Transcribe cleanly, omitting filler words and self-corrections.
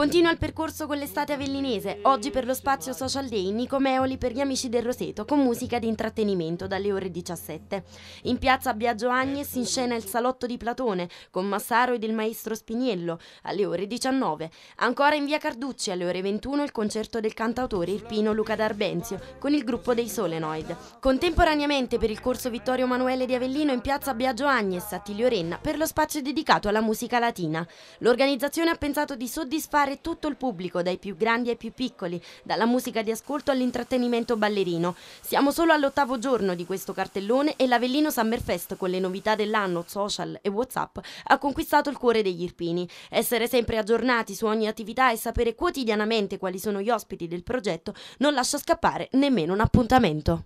Continua il percorso con l'estate avellinese, oggi per lo spazio Social Day Nico Meoli per gli Amici del Roseto con musica di intrattenimento dalle ore 17. In piazza Biagio Agnes in scena il Salotto di Platone con Massaro ed il Maestro Spigniello alle ore 19. Ancora in via Carducci alle ore 21 il concerto del cantautore irpino Luca D'Arbenzio con il gruppo dei Solenoid. Contemporaneamente per il corso Vittorio Emanuele di Avellino in piazza Biagio Agnes a Tiglio Renna per lo spazio dedicato alla musica latina. L'organizzazione ha pensato di soddisfare tutto il pubblico, dai più grandi ai più piccoli, dalla musica di ascolto all'intrattenimento ballerino. Siamo solo all'8º giorno di questo cartellone e l'Avellino Summer Fest, con le novità dell'anno, social e WhatsApp, ha conquistato il cuore degli irpini. Essere sempre aggiornati su ogni attività e sapere quotidianamente quali sono gli ospiti del progetto non lascia scappare nemmeno un appuntamento.